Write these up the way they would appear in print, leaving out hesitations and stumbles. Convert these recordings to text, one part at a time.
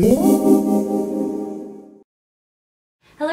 Hello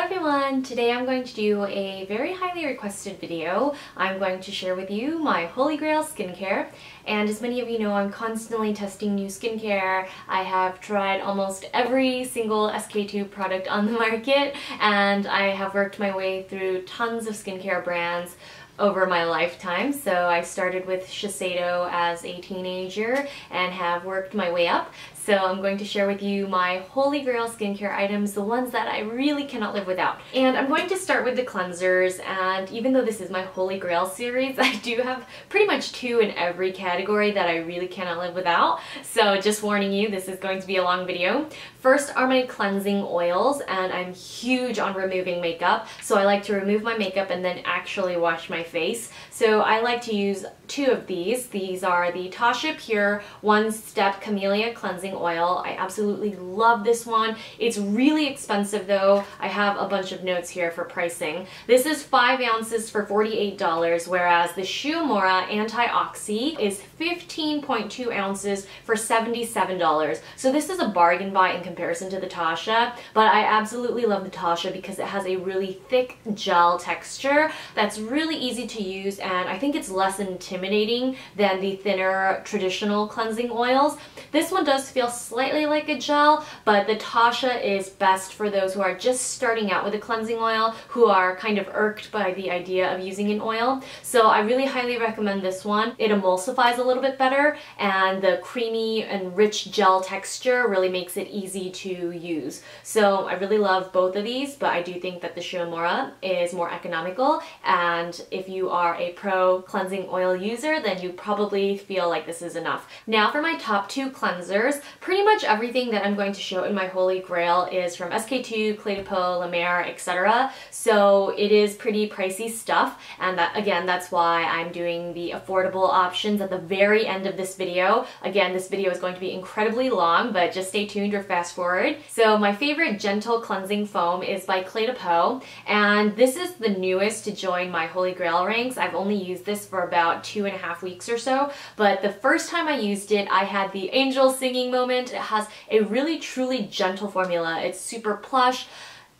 everyone! Today I'm going to do a very highly requested video. I'm going to share with you my holy grail skincare. And as many of you know, I'm constantly testing new skincare. I have tried almost every single SK-II product on the market, and I have worked my way through tons of skincare brands over my lifetime. So I started with Shiseido as a teenager and have worked my way up. So I'm going to share with you my holy grail skincare items, the ones that I really cannot live without. And I'm going to start with the cleansers, and even though this is my holy grail series, I do have pretty much two in every category that I really cannot live without. So just warning you, this is going to be a long video. First are my cleansing oils, and I'm huge on removing makeup. So I like to remove my makeup and then actually wash my face. So I like to use two of these. These are the TATCHA Pure One Step Camellia Cleansing Oil. I absolutely love this one. It's really expensive though. I have a bunch of notes here for pricing. This is 5 ounces for $48, whereas the Shu Uemura Anti-Oxy is 15.2 ounces for $77. So this is a bargain buy in comparison to the TATCHA, but I absolutely love the TATCHA because it has a really thick gel texture that's really easy to use, and I think it's less intimidating than the thinner traditional cleansing oils. This one does feel slightly like a gel, but the TATCHA is best for those who are just starting out with a cleansing oil, who are kind of irked by the idea of using an oil. So I really highly recommend this one. It emulsifies a little bit better, and the creamy and rich gel texture really makes it easy to use. So I really love both of these, but I do think that the Shu Uemura is more economical, and if you are a pro cleansing oil user, then you probably feel like this is enough. Now for my top two cleansers. Pretty much everything that I'm going to show in my holy grail is from SK-II, Clé de Peau, La Mer, etc. So it is pretty pricey stuff, and that, again, that's why I'm doing the affordable options at the very end of this video. Again, this video is going to be incredibly long, but just stay tuned or fast forward. So my favorite gentle cleansing foam is by Clé de Peau, and this is the newest to join my holy grail ranks. I've only used this for about 2.5 weeks or so, but the first time I used it, I had the angel singing moment. It has a really truly gentle formula. It's super plush,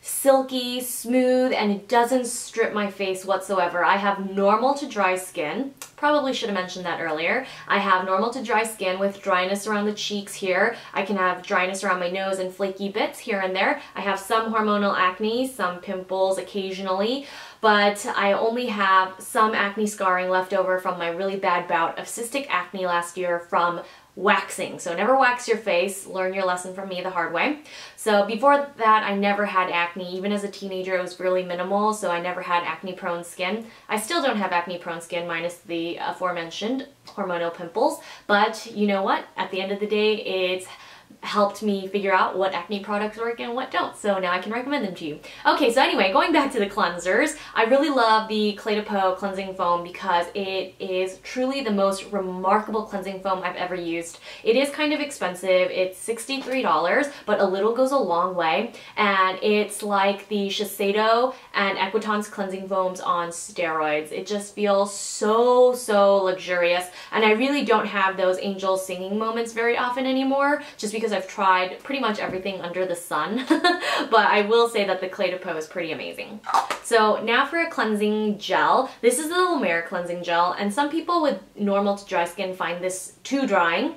silky, smooth, and it doesn't strip my face whatsoever. I have normal to dry skin. Probably should have mentioned that earlier. I have normal to dry skin with dryness around the cheeks here. I can have dryness around my nose and flaky bits here and there. I have some hormonal acne, some pimples occasionally, but I only have some acne scarring left over from my really bad bout of cystic acne last year from waxing. So never wax your face. Learn your lesson from me the hard way. So before that, I never had acne. Even as a teenager, it was really minimal, so I never had acne-prone skin. I still don't have acne-prone skin, minus the aforementioned hormonal pimples. But you know what? At the end of the day, it's helped me figure out what acne products work and what don't, so now I can recommend them to you. Okay, so anyway, going back to the cleansers, I really love the Clé de Peau cleansing foam because it is truly the most remarkable cleansing foam I've ever used. It is kind of expensive. It's $63, but a little goes a long way, and it's like the Shiseido and Equitance cleansing foams on steroids. It just feels so luxurious, and I really don't have those angel singing moments very often anymore, just because I've tried pretty much everything under the sun. But I will say that the Clé de Peau is pretty amazing. So now for a cleansing gel. This is the La Mer cleansing gel, and some people with normal to dry skin find this too drying,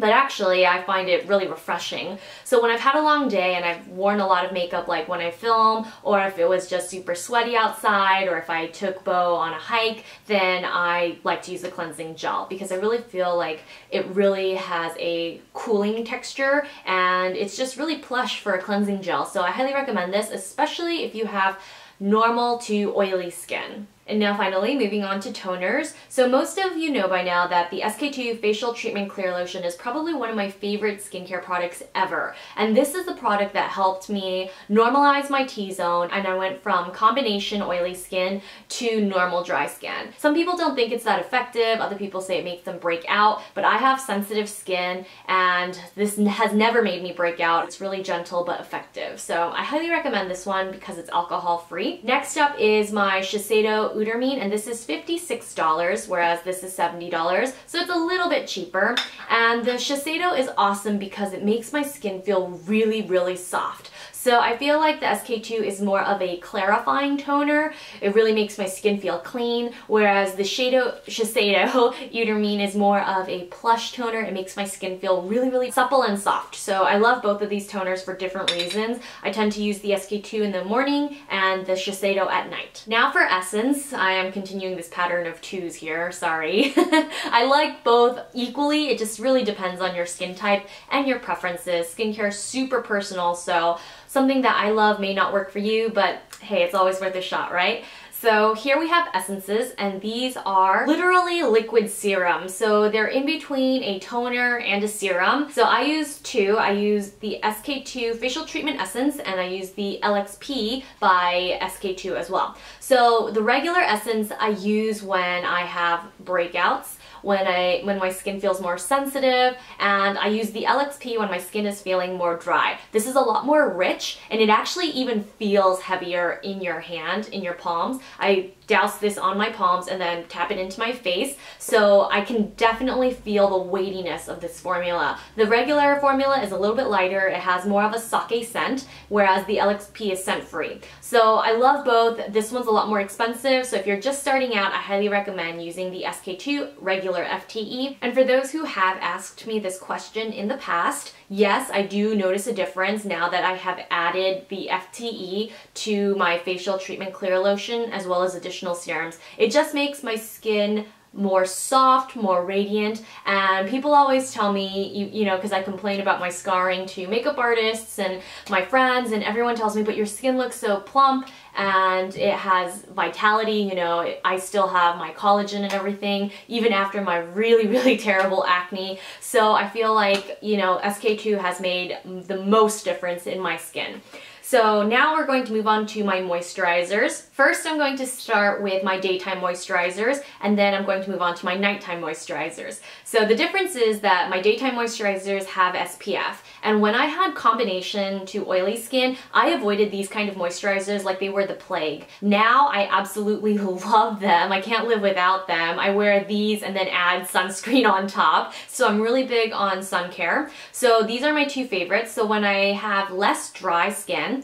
but actually I find it really refreshing. So when I've had a long day and I've worn a lot of makeup, like when I film, or if it was just super sweaty outside, or if I took Beau on a hike, then I like to use the cleansing gel because I really feel like it really has a cooling texture, and it's just really plush for a cleansing gel. So I highly recommend this, especially if you have normal to oily skin. And now finally, moving on to toners. So most of you know by now that the SK-II Facial Treatment Clear Lotion is probably one of my favorite skincare products ever. And this is the product that helped me normalize my T-zone, and I went from combination oily skin to normal dry skin. Some people don't think it's that effective, other people say it makes them break out, but I have sensitive skin, and this has never made me break out. It's really gentle but effective. So I highly recommend this one because it's alcohol free. Next up is my Shiseido Udermine, and this is $56, whereas this is $70, so it's a little bit cheaper. And the Shiseido is awesome because it makes my skin feel really, really soft. So I feel like the SK-II is more of a clarifying toner. It really makes my skin feel clean, whereas the Shiseido Udermine is more of a plush toner. It makes my skin feel really, really supple and soft. So I love both of these toners for different reasons. I tend to use the SK-II in the morning and the Shiseido at night. Now for essence, I am continuing this pattern of twos here, sorry. I like both equally. It just really depends on your skin type and your preferences. Skincare is super personal, so something that I love may not work for you, but hey, it's always worth a shot, right? So here we have essences, and these are literally liquid serums. So they're in between a toner and a serum. So I use two. I use the SK-II Facial Treatment Essence, and I use the LXP by SK-II as well. So the regular essence I use when I have breakouts, when my skin feels more sensitive, and I use the LXP when my skin is feeling more dry. This is a lot more rich, and it actually even feels heavier in your hand, in your palms. I douse this on my palms and then tap it into my face, so I can definitely feel the weightiness of this formula. The regular formula is a little bit lighter. It has more of a sake scent, whereas the LXP is scent-free. So I love both. This one's a lot more expensive, so if you're just starting out, I highly recommend using the SK-II regular FTE. And for those who have asked me this question in the past, yes, I do notice a difference now that I have added the FTE to my facial treatment clear lotion as well as additional serums. It just makes my skin more soft, more radiant, and people always tell me, you know, because I complain about my scarring to makeup artists and my friends, and everyone tells me, but your skin looks so plump and it has vitality, you know, I still have my collagen and everything, even after my really, really terrible acne. So I feel like, you know, SK-II has made the most difference in my skin. So now we're going to move on to my moisturizers. First, I'm going to start with my daytime moisturizers, and then I'm going to move on to my nighttime moisturizers. So the difference is that my daytime moisturizers have SPF, and when I had combination to oily skin, I avoided these kind of moisturizers like they were the plague. Now I absolutely love them. I can't live without them. I wear these and then add sunscreen on top, so I'm really big on sun care. So these are my two favorites. So when I have less dry skin,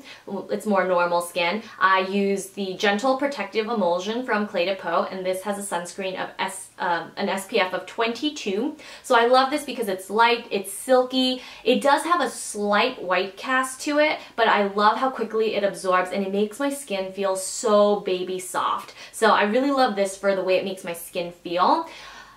it's more normal skin, I use the Gentle Protective Emulsion from Clé de Peau, and this has a sunscreen of an SPF of 22. So I love this because it's light, it's silky, it does have a slight white cast to it, but I love how quickly it absorbs and it makes my skin feel so baby soft. So I really love this for the way it makes my skin feel.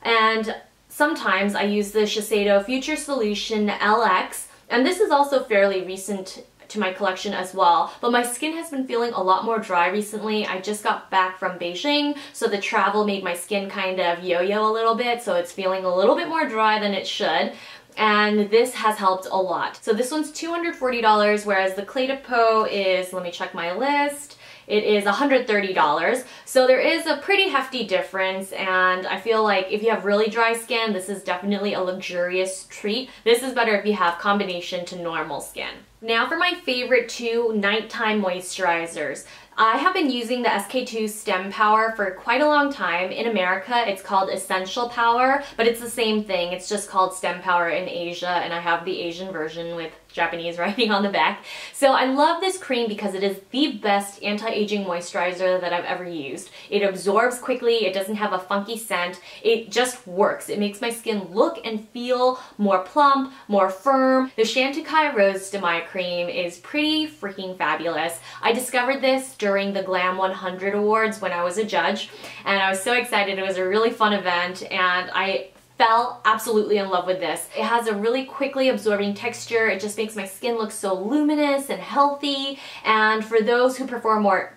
And sometimes I use the Shiseido Future Solution LX, and this is also fairly recent to my collection as well, but my skin has been feeling a lot more dry recently. I just got back from Beijing, so the travel made my skin kind of yo-yo a little bit, so it's feeling a little bit more dry than it should, and this has helped a lot. So this one's $240, whereas the Clé de Peau is, let me check my list, it is $130. So there is a pretty hefty difference, and I feel like if you have really dry skin, this is definitely a luxurious treat. This is better if you have combination to normal skin. Now for my favorite two nighttime moisturizers. I have been using the SK-II Stem Power for quite a long time. In America, it's called Essential Power, but it's the same thing. It's just called Stem Power in Asia, and I have the Asian version with Japanese writing on the back. So I love this cream because it is the best anti-aging moisturizer that I've ever used. It absorbs quickly, it doesn't have a funky scent, it just works. It makes my skin look and feel more plump, more firm. The Chantecaille Rose de Maille cream is pretty freaking fabulous. I discovered this during the Glam 100 Awards when I was a judge, and I was so excited. It was a really fun event, and I fell absolutely in love with this. It has a really quickly absorbing texture. It just makes my skin look so luminous and healthy. And for those who prefer more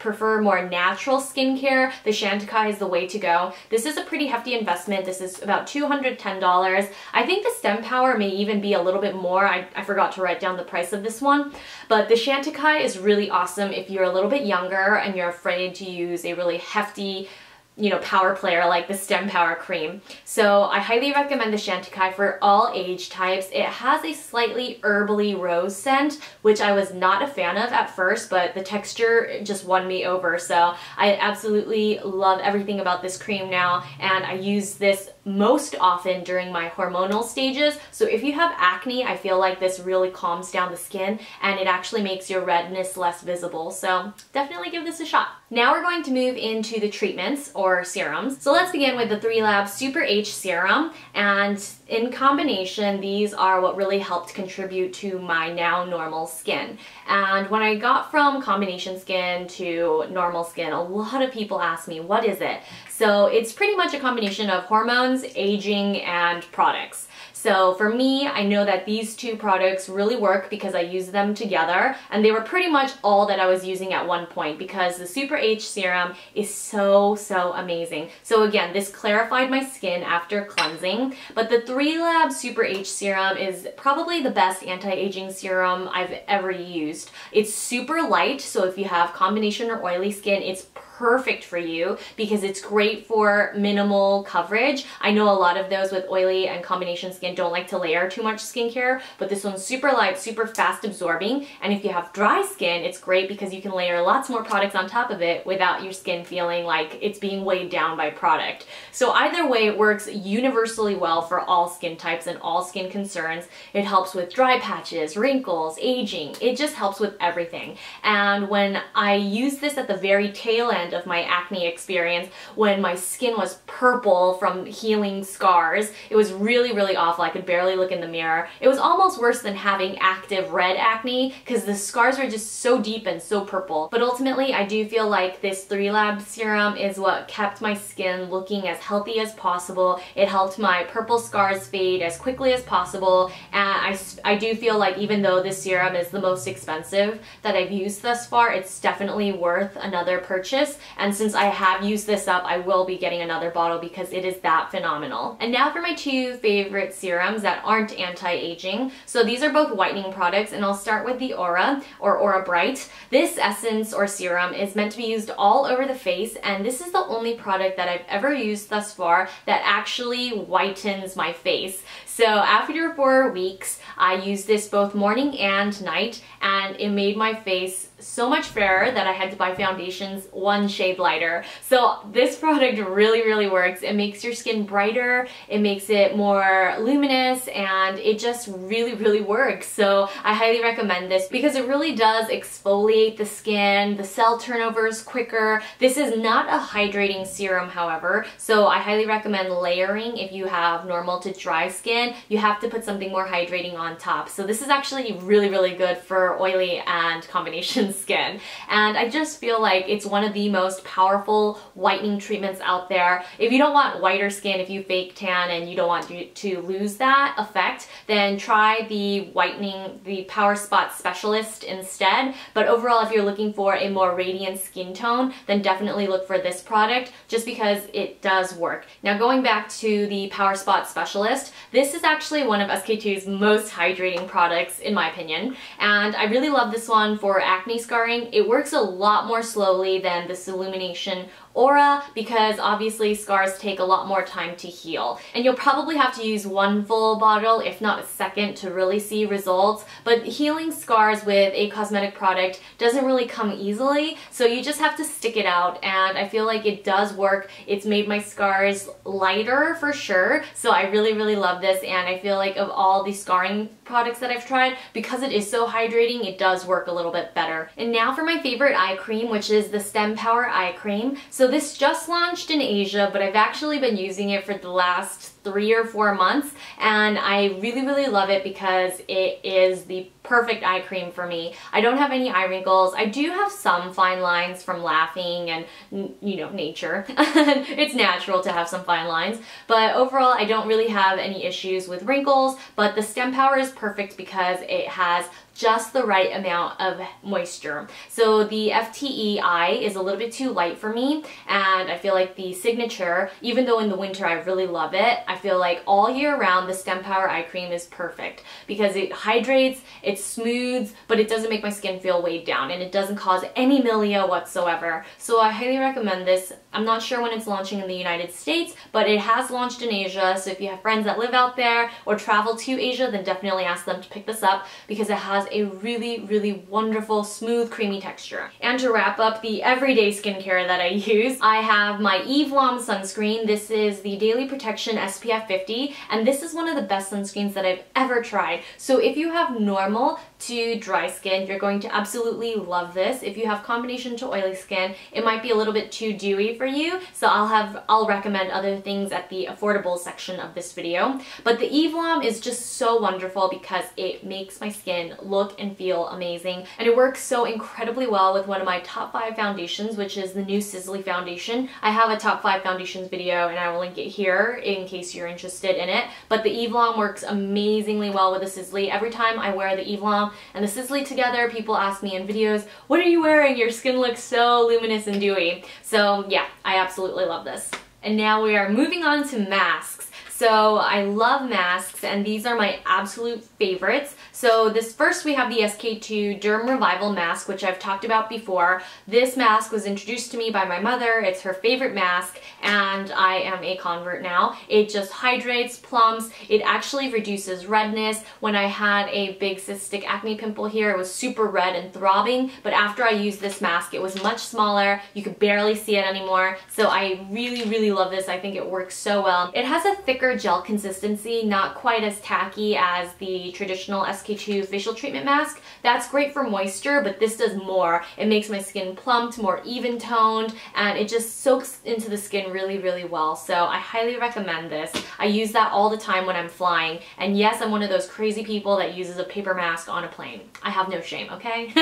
natural skincare, the Chantecaille is the way to go. This is a pretty hefty investment. This is about $210. I think the Stem Power may even be a little bit more. I forgot to write down the price of this one. But the Chantecaille is really awesome if you're a little bit younger and you're afraid to use a really hefty you know, power player like the Stem Power Cream. So I highly recommend the Chantecaille for all age types. It has a slightly herbally rose scent, which I was not a fan of at first, but the texture just won me over. So I absolutely love everything about this cream now, and I use this most often during my hormonal stages. So if you have acne, I feel like this really calms down the skin and it actually makes your redness less visible. So definitely give this a shot. Now we're going to move into the treatments or serums. So let's begin with the 3LAB Super H Serum, and in combination, these are what really helped contribute to my now normal skin. And when I got from combination skin to normal skin, a lot of people ask me, what is it? So it's pretty much a combination of hormones, aging, and products. So for me, I know that these two products really work because I use them together, and they were pretty much all that I was using at one point because the Super H Serum is so amazing. So again, this clarified my skin after cleansing, but the 3LAB Super H Serum is probably the best anti-aging serum I've ever used. It's super light, so if you have combination or oily skin, it's perfect for you because it's great for minimal coverage. I know a lot of those with oily and combination skin don't like to layer too much skincare, but this one's super light, super fast absorbing, and if you have dry skin, it's great because you can layer lots more products on top of it without your skin feeling like it's being weighed down by product. So either way, it works universally well for all skin types and all skin concerns. It helps with dry patches, wrinkles, aging. It just helps with everything. And when I use this at the very tail end of my acne experience, when my skin was purple from healing scars, it was really awful. I could barely look in the mirror. It was almost worse than having active red acne because the scars are just so deep and so purple. But ultimately, I do feel like this 3LAB serum is what kept my skin looking as healthy as possible. It helped my purple scars fade as quickly as possible, and I do feel like even though this serum is the most expensive that I've used thus far, it's definitely worth another purchase. And since I have used this up, I will be getting another bottle because it is that phenomenal. And now for my two favorite serums that aren't anti-aging. So these are both whitening products, and I'll start with the Aura or Aura Bright. This essence or serum is meant to be used all over the face, and this is the only product that I've ever used thus far that actually whitens my face. So after 4 weeks, I used this both morning and night, and it made my face so much fairer that I had to buy foundations one shade lighter. So this product really works. It makes your skin brighter, it makes it more luminous, and it just really works. So I highly recommend this because it really does exfoliate the skin, the cell turnover is quicker. This is not a hydrating serum, however, so I highly recommend layering. If you have normal to dry skin, you have to put something more hydrating on top. So this is actually really good for oily and combination skin, and I just feel like it's one of the most powerful whitening treatments out there. If you don't want whiter skin, if you fake tan and you don't want to lose that effect, then try the whitening, the Power Spot Specialist instead. But overall, if you're looking for a more radiant skin tone, then definitely look for this product just because it does work. Now going back to the Power Spot Specialist, this is actually one of SK-II's most hydrating products in my opinion, and I really love this one for acne scarring. It works a lot more slowly than this Illumination Aura because obviously scars take a lot more time to heal, and you'll probably have to use one full bottle, if not a second, to really see results. But healing scars with a cosmetic product doesn't really come easily, so you just have to stick it out, and I feel like it does work. It's made my scars lighter for sure, so I really love this, and I feel like of all the scarring products that I've tried, because it is so hydrating, it does work a little bit better. And now for my favorite eye cream, which is the Stem Power Eye Cream. So this just launched in Asia, but I've actually been using it for the last 3 or 4 months, and I really love it because it is the perfect eye cream for me. I don't have any eye wrinkles. I do have some fine lines from laughing and, you know, nature. It's natural to have some fine lines, but overall I don't really have any issues with wrinkles. But the Stem Power is perfect because it has just the right amount of moisture. So the FTE-I is a little bit too light for me, and I feel like the Signature, even though in the winter I really love it, I feel like all year round the Stem Power Eye Cream is perfect because it hydrates, it smooths, but it doesn't make my skin feel weighed down, and it doesn't cause any milia whatsoever. So I highly recommend this. I'm not sure when it's launching in the United States, but it has launched in Asia, so if you have friends that live out there or travel to Asia, then definitely ask them to pick this up because it has a really, really wonderful, smooth, creamy texture. And to wrap up the everyday skincare that I use, I have my EVE LOM sunscreen. This is the Daily Protection SPF 50, and this is one of the best sunscreens that I've ever tried. So if you have normal to dry skin, you're going to absolutely love this. If you have combination to oily skin, it might be a little bit too dewy for you, so I'll recommend other things at the affordable section of this video. But the EVE LOM is just so wonderful because it makes my skin look and feel amazing, and it works so incredibly well with one of my top 5 foundations, which is the new Sisley foundation. I have a top 5 foundations video and I will link it here in case you're interested in it, but the EVE LOM works amazingly well with the Sisley. Every time I wear the EVE LOM and the Sisley together, people ask me in videos, what are you wearing? Your skin looks so luminous and dewy. So yeah, I absolutely love this. And now we are moving on to masks. So I love masks, and these are my absolute favorites. So this first, we have the SK-II Derm Revival Mask, which I've talked about before. This mask was introduced to me by my mother. It's her favorite mask, and I am a convert now. It just hydrates, plumps, it actually reduces redness. When I had a big cystic acne pimple here, it was super red and throbbing, but after I used this mask, it was much smaller. You could barely see it anymore. So I really, really love this. I think it works so well. It has a thicker gel consistency, not quite as tacky as the traditional SK-II facial treatment mask. That's great for moisture, but this does more. It makes my skin plumped, more even toned, and it just soaks into the skin really, really well. So I highly recommend this. I use that all the time when I'm flying, and yes, I'm one of those crazy people that uses a paper mask on a plane. I have no shame, okay?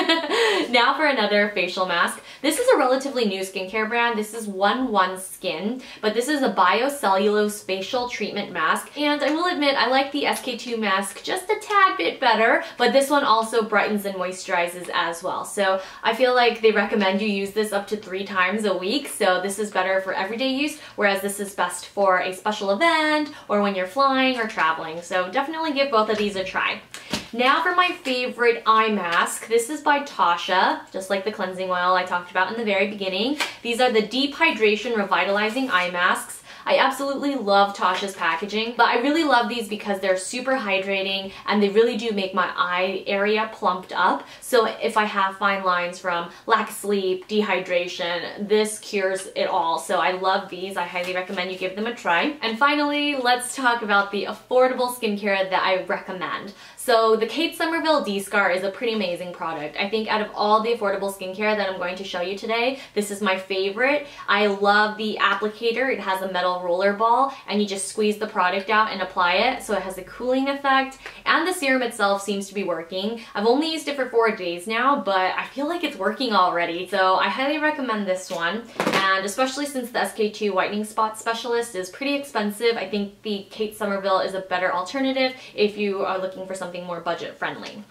Now for another facial mask. This is a relatively new skincare brand. This is 111SKIN, but this is a biocellulose facial treatment mask, and I will admit I like the SK-II mask just a tad bit better, but this one also brightens and moisturizes as well. So I feel like they recommend you use this up to 3 times a week, so this is better for everyday use, whereas this is best for a special event or when you're flying or traveling. So definitely give both of these a try. Now for my favorite eye mask. This is by TATCHA, just like the cleansing oil I talked about in the very beginning. These are the Deep Hydration Revitalizing Eye Masks. I absolutely love TATCHA's packaging, but I really love these because they're super hydrating and they really do make my eye area plumped up. So if I have fine lines from lack of sleep, dehydration, this cures it all. So I love these. I highly recommend you give them a try. And finally, let's talk about the affordable skincare that I recommend. So the Kate Somerville D-Scar is a pretty amazing product. I think out of all the affordable skincare that I'm going to show you today, this is my favorite. I love the applicator. It has a metal roller ball and you just squeeze the product out and apply it, so it has a cooling effect, and the serum itself seems to be working. I've only used it for 4 days now, but I feel like it's working already. So I highly recommend this one, and especially since the SK-II Whitening Spot Specialist is pretty expensive, I think the Kate Somerville is a better alternative if you are looking for something more budget friendly.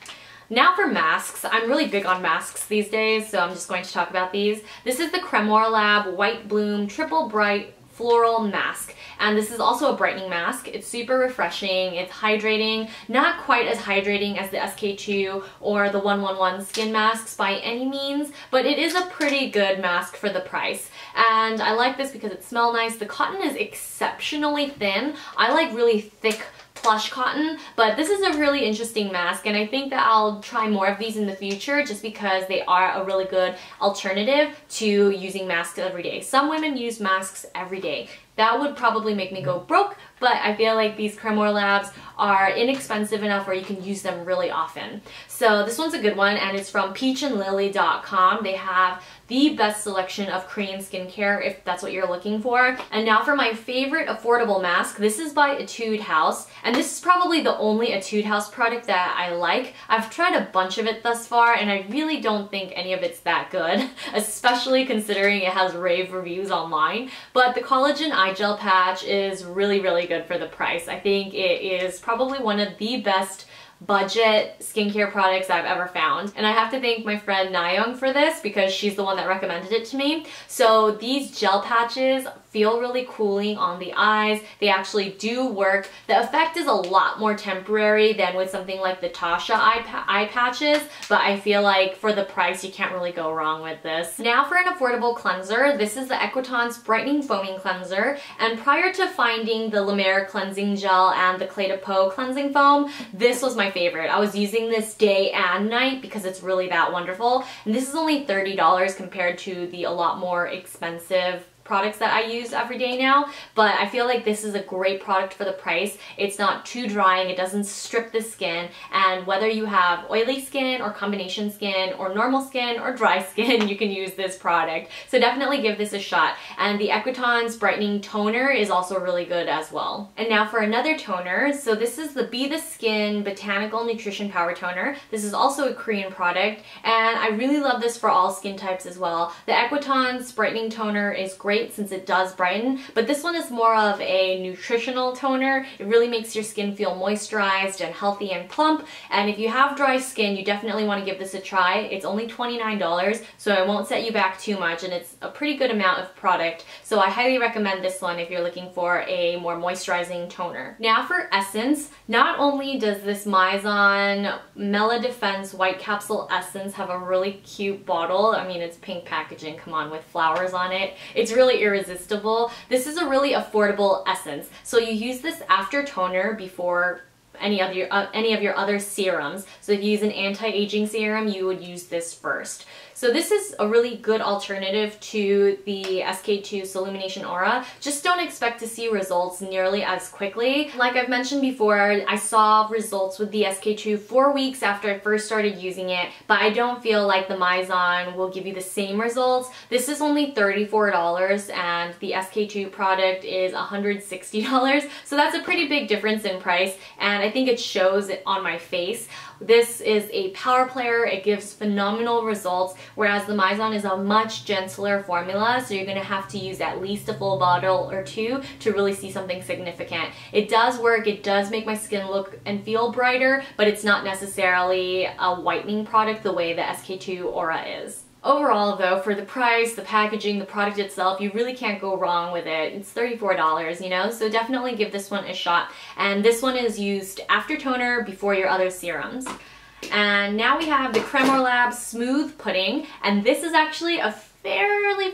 Now for masks. I'm really big on masks these days, so I'm just going to talk about these. This is the Cremorlab White Bloom Triple Bright Floral Mask, and this is also a brightening mask. It's super refreshing, it's hydrating, not quite as hydrating as the SK-II or the 111SKIN masks by any means, but it is a pretty good mask for the price. And I like this because it smells nice. The cotton is exceptionally thin. I like really thick plush cotton, but this is a really interesting mask, and I think that I'll try more of these in the future just because they are a really good alternative to using masks every day. Some women use masks every day. That would probably make me go broke, but I feel like these Cremorlabs are inexpensive enough where you can use them really often. So this one's a good one, and it's from peachandlily.com. They have the best selection of Korean skincare if that's what you're looking for. And now for my favorite affordable mask. This is by Etude House, and this is probably the only Etude House product that I like. I've tried a bunch of it thus far, and I really don't think any of it's that good, especially considering it has rave reviews online. But the collagen eye gel patch is really, really good for the price. I think it is probably one of the best budget skincare products I've ever found. And I have to thank my friend Nayoung for this because she's the one that recommended it to me. So these gel patches feel really cooling on the eyes. They actually do work. The effect is a lot more temporary than with something like the TATCHA eye patches, but I feel like for the price you can't really go wrong with this. Now for an affordable cleanser, this is the Equitance Brightening Foaming Cleanser, and prior to finding the La Mer Cleansing Gel and the Clé de Peau Cleansing Foam, this was my favorite. I was using this day and night because it's really that wonderful, and this is only $30 compared to the a lot more expensive products that I use every day now, but I feel like this is a great product for the price. It's not too drying, it doesn't strip the skin, and whether you have oily skin or combination skin or normal skin or dry skin, you can use this product. So definitely give this a shot. And the Equitance Brightening Toner is also really good as well. And now for another toner. So this is the Be The Skin Botanical Nutrition Power Toner. This is also a Korean product, and I really love this for all skin types as well. The Equitance Brightening Toner is great since it does brighten, but this one is more of a nutritional toner. It really makes your skin feel moisturized and healthy and plump, and if you have dry skin, you definitely want to give this a try. It's only $29, so it won't set you back too much, and it's a pretty good amount of product, so I highly recommend this one if you're looking for a more moisturizing toner. Now for essence, not only does this Mizon Mela Defense White Capsule Essence have a really cute bottle, I mean it's pink packaging, come on, with flowers on it, it's really irresistible. This is a really affordable essence. So you use this after toner before any of your other serums. So if you use an anti-aging serum, you would use this first. So this is a really good alternative to the SK-II Solumination Aura. Just don't expect to see results nearly as quickly. Like I've mentioned before, I saw results with the SK-II 4 weeks after I first started using it, but I don't feel like the Mizon will give you the same results. This is only $34 and the SK-II product is $160. So that's a pretty big difference in price, and I think it shows on my face. This is a power player, it gives phenomenal results, whereas the Mizon is a much gentler formula, so you're going to have to use at least a full bottle or two to really see something significant. It does work, it does make my skin look and feel brighter, but it's not necessarily a whitening product the way the SK-II Aura is. Overall though, for the price, the packaging, the product itself, you really can't go wrong with it. It's $34, you know, so definitely give this one a shot. And this one is used after toner before your other serums. And now we have the Cremorlab Smooth Pudding, and this is actually a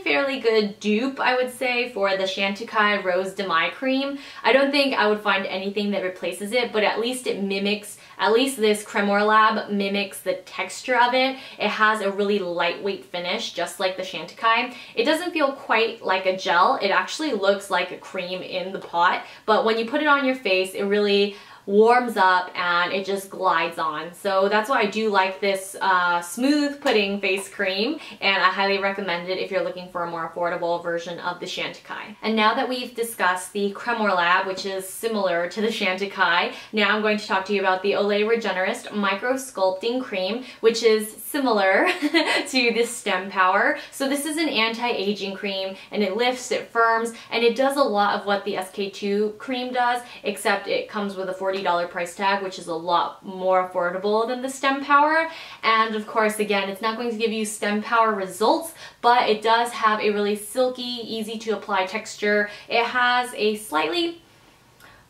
fairly good dupe, I would say, for the Chantecaille Rose Demi Cream. I don't think I would find anything that replaces it, but at least it mimics, at least this Cremorlab mimics the texture of it. It has a really lightweight finish, just like the Chantecaille. It doesn't feel quite like a gel. It actually looks like a cream in the pot, but when you put it on your face, it really warms up and it just glides on. So that's why I do like this Smooth Pudding face cream, and I highly recommend it if you're looking for a more affordable version of the Chantecaille. And now that we've discussed the Cremorlab, which is similar to the Chantecaille, now I'm going to talk to you about the Olay Regenerist Micro Sculpting Cream, which is similar to this Stem Power. So this is an anti-aging cream, and it lifts, it firms, and it does a lot of what the SK-II cream does, except it comes with a $40 price tag, which is a lot more affordable than the Stem Power. And of course, again, it's not going to give you Stem Power results, but it does have a really silky, easy to apply texture. It has a slightly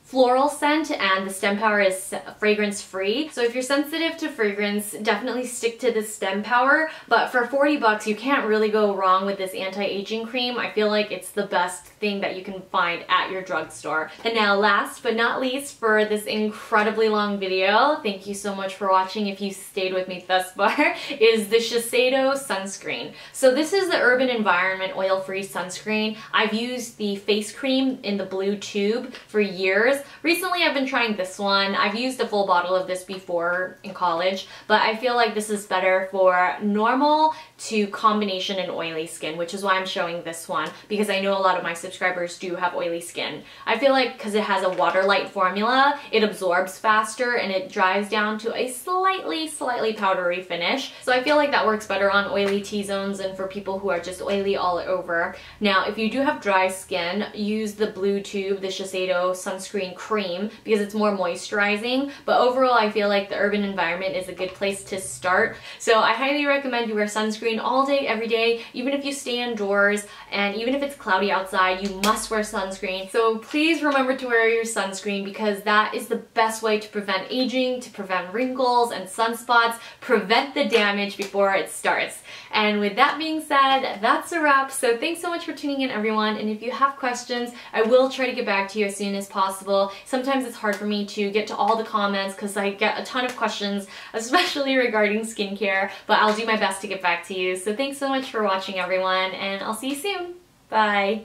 floral scent, and the Stem Power is fragrance free. So if you're sensitive to fragrance, definitely stick to the Stem Power, but for $40 you can't really go wrong with this anti-aging cream. I feel like it's the best thing that you can find at your drugstore. And now last but not least, for this incredibly long video, thank you so much for watching if you stayed with me thus far, is the Shiseido sunscreen. So this is the Urban Environment oil-free sunscreen. I've used the face cream in the blue tube for years. Recently I've been trying this one. I've used a full bottle of this before in college, but I feel like this is better for normal to combination and oily skin, which is why I'm showing this one, because I know a lot of my subscribers do have oily skin. I feel like because it has a water-light formula, it absorbs faster and it dries down to a slightly powdery finish. So I feel like that works better on oily T-zones and for people who are just oily all over. Now, if you do have dry skin, use the blue tube, the Shiseido sunscreen like cream because it's more moisturizing. But overall, I feel like the urban environment is a good place to start. So I highly recommend you wear sunscreen all day, every day, even if you stay indoors, and even if it's cloudy outside, you must wear sunscreen. So please remember to wear your sunscreen because that is the best way to prevent aging, to prevent wrinkles and sunspots, prevent the damage before it starts. And with that being said, that's a wrap. So thanks so much for tuning in, everyone. And if you have questions, I will try to get back to you as soon as possible. Sometimes it's hard for me to get to all the comments because I get a ton of questions, especially regarding skincare, but I'll do my best to get back to you. So thanks so much for watching, everyone, and I'll see you soon. Bye.